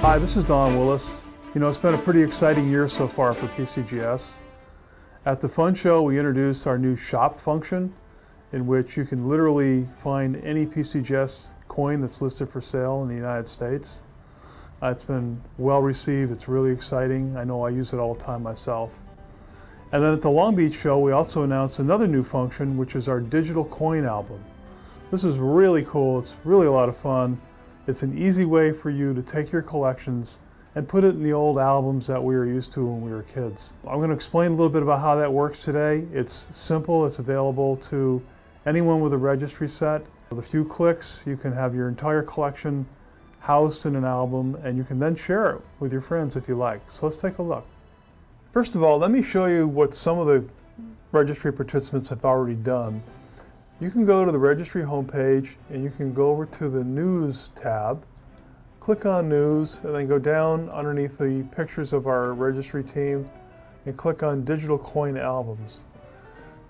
Hi, this is Don Willis. You know, it's been a pretty exciting year so far for PCGS. At the Fun Show, we introduced our new shop function, in which you can literally find any PCGS coin that's listed for sale in the United States. It's been well received. It's really exciting. I know I use it all the time myself. And then at the Long Beach show, we also announced another new function, which is our digital coin album. This is really cool. It's really a lot of fun. It's an easy way for you to take your collections and put it in the old albums that we were used to when we were kids. I'm going to explain a little bit about how that works today. It's simple. It's available to anyone with a registry set. With a few clicks, you can have your entire collection housed in an album, and you can then share it with your friends if you like. So let's take a look. First of all, let me show you what some of the registry participants have already done. You can go to the registry homepage, and you can go over to the News tab, click on News, and then go down underneath the pictures of our registry team and click on Digital Coin Albums.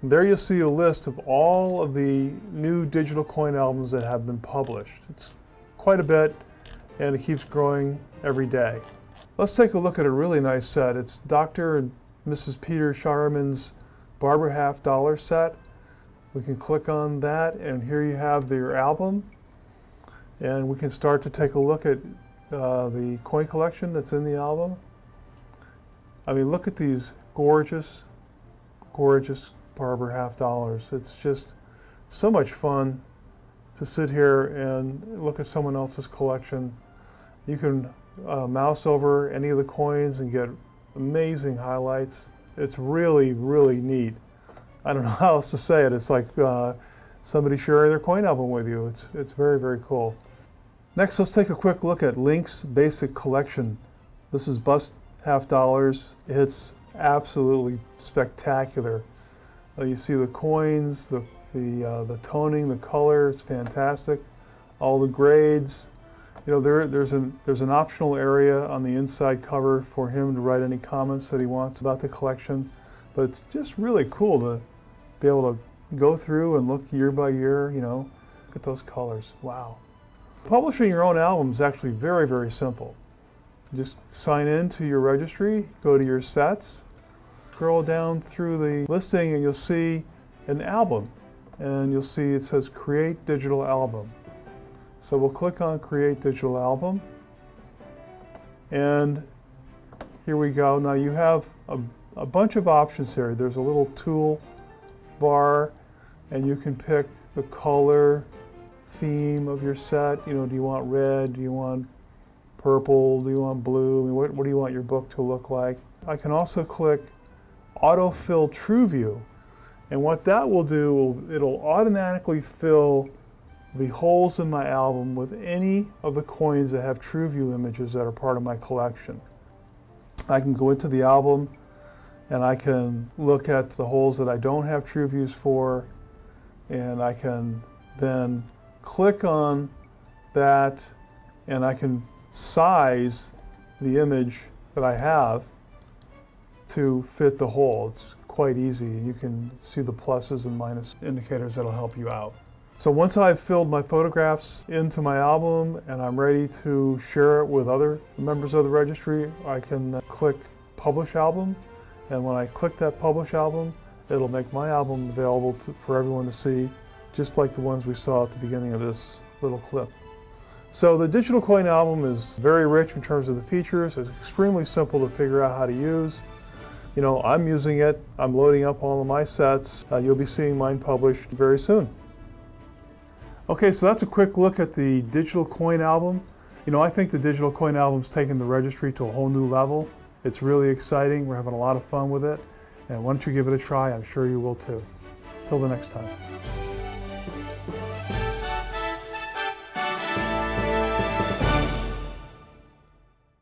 There you'll see a list of all of the new digital coin albums that have been published. It's quite a bit, and it keeps growing every day. Let's take a look at a really nice set. It's Dr. and Mrs. Peter Shireman's Barber Half Dollar set. We can click on that, and here you have their album. And we can start to take a look at the coin collection that's in the album. I mean, look at these gorgeous, gorgeous Barber Half Dollars. It's just so much fun to sit here and look at someone else's collection. You can mouse over any of the coins and get amazing highlights. It's really, really neat. I don't know how else to say it. It's like somebody sharing their coin album with you. It's very, very cool. Next, let's take a quick look at Link's Basic Collection. This is Bust Half Dollars. It's absolutely spectacular. You see the coins, the toning, the color, it's fantastic. All the grades. You know, there's an optional area on the inside cover for him to write any comments that he wants about the collection. But it's just really cool to be able to go through and look year by year, you know, look at those colors. Wow. Publishing your own album is actually very, very simple. Just sign in to your registry, go to your sets, scroll down through the listing, and you'll see an album, and you'll see it says Create Digital Album. So we'll click on Create Digital Album, and here we go. Now you have a bunch of options here. There's a little tool bar, and you can pick the color, theme of your set. You know, do you want red? Do you want purple? Do you want blue? I mean, what do you want your book to look like? I can also click Autofill TrueView, and what that will do, it'll automatically fill the holes in my album with any of the coins that have TrueView images that are part of my collection. I can go into the album, and I can look at the holes that I don't have TrueViews for, and I can then click on that, and I can size the image that I have to fit the hole. It's quite easy, and you can see the pluses and minus indicators that'll help you out. So once I've filled my photographs into my album and I'm ready to share it with other members of the registry, I can click Publish Album, and when I click that Publish Album, it'll make my album available for everyone to see, just like the ones we saw at the beginning of this little clip. So the digital coin album is very rich in terms of the features. It's extremely simple to figure out how to use. You know, I'm using it. I'm loading up all of my sets. You'll be seeing mine published very soon. Okay, so that's a quick look at the digital coin album. You know, I think the digital coin album's taken the registry to a whole new level. It's really exciting. We're having a lot of fun with it. And why don't you give it a try? I'm sure you will too. Till the next time.